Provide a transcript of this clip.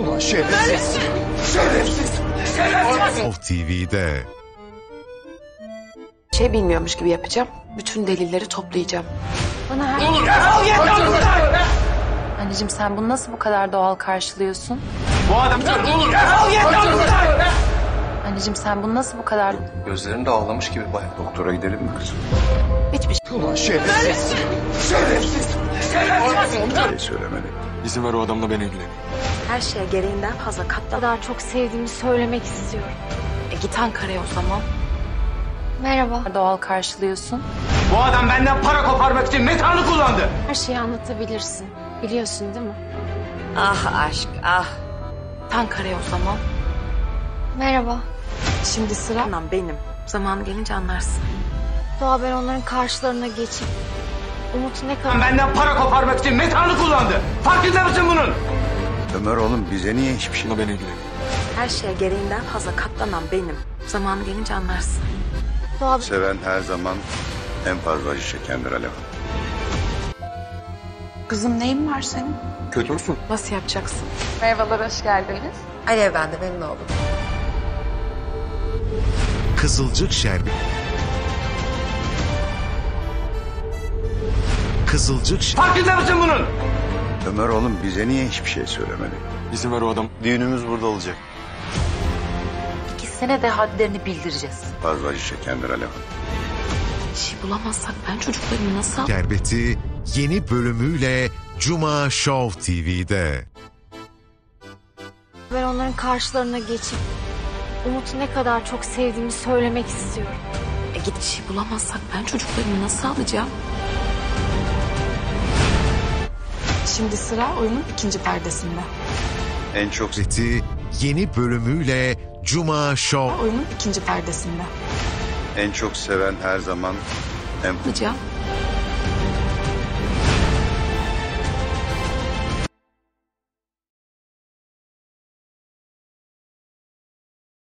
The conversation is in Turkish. Ulan şerefsiz. Şerefsiz. Şerefsiz. Of TV'de. Şey bilmiyormuş gibi yapacağım. Bütün delilleri toplayacağım. Bana her... Olur. Al yeter buradan. Anneciğim sen bunu nasıl bu kadar doğal karşılıyorsun? Bu adam... Olur. Al yeter buradan. Anneciğim sen bunu nasıl bu kadar... Gözlerin de ağlamış gibi bayağı. Doktora gidelim mi kızım? Hiçbir şey... Ulan şerefsiz. Şerefsiz. Şerefsiz. Söylemeliyim. İzin ver o adamla ben ilgileneyim. Her şeye gereğinden fazla katla daha çok sevdiğimi söylemek istiyorum. Git Ankara'ya o zaman. Merhaba. Doğal karşılıyorsun. Bu adam benden para koparmak için metanı kullandı. Her şeyi anlatabilirsin. Biliyorsun değil mi? Ah aşk ah. Ankara'ya o zaman. Merhaba. Şimdi sıra benim. Zamanı gelince anlarsın. Doğa ben onların karşılarına geçip Umut ne kadar... Benden para koparmak için metanı kullandı. Farkında mısın bunun? Ömer oğlum bize niye hiçbir şeyle beni ilgilenmiyor? Her şeye gereğinden fazla katlanan benim. Zamanı gelince anlarsın. Doğa... Seven her zaman en fazla acı çekendir Alev. Kızım neyin var senin? Kötü müsün? Nasıl yapacaksın? Merhabalar hoş geldiniz. Alev ben de memnun oldum. Kızılcık Şerbeti. Kızılcık Şerbeti. Farkında mısın bunun? Ömer oğlum bize niye hiçbir şey söylemedi? İzin ver o adam. Düğünümüz burada olacak. İkisine de hadlerini bildireceğiz. Fazla acı çekendir Alev. Bir şey bulamazsak ben çocuklarımı nasıl... Şerbeti yeni bölümüyle Cuma Show TV'de. Ben onların karşılarına geçip... Umut'u ne kadar çok sevdiğimi söylemek istiyorum. Git bir şey bulamazsak ben çocuklarımı nasıl alacağım? Şimdi sıra oyunun ikinci perdesinde. En çok zeti yeni bölümüyle Cuma Show. Oyunun ikinci perdesinde. En çok seven her zaman en...